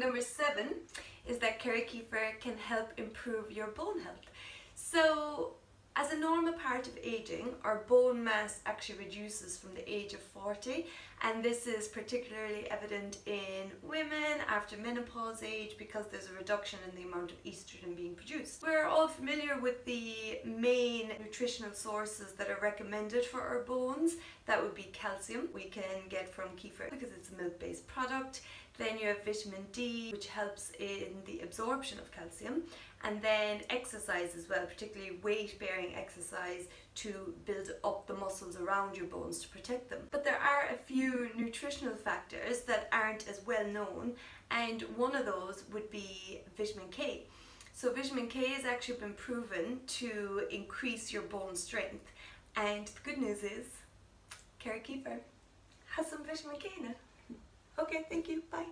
Number 7 is that Kerry Kefir can help improve your bone health. So as a normal part of aging, our bone mass actually reduces from the age of 40, and this is particularly evident in women after menopause age because there's a reduction in the amount of estrogen being produced. We're all familiar with the main nutritional sources that are recommended for our bones. That would be calcium, we can get from kefir because it's a milk-based product. Then you have vitamin D, which helps in the absorption of calcium, and then exercise as well, particularly weight-bearing exercise to build up the muscles around your bones to protect them. But there are a few nutritional factors that aren't as well known, and one of those would be vitamin K. So vitamin K has actually been proven to increase your bone strength, and the good news is Kerry Kefir has some vitamin K in it. Okay, thank you, bye.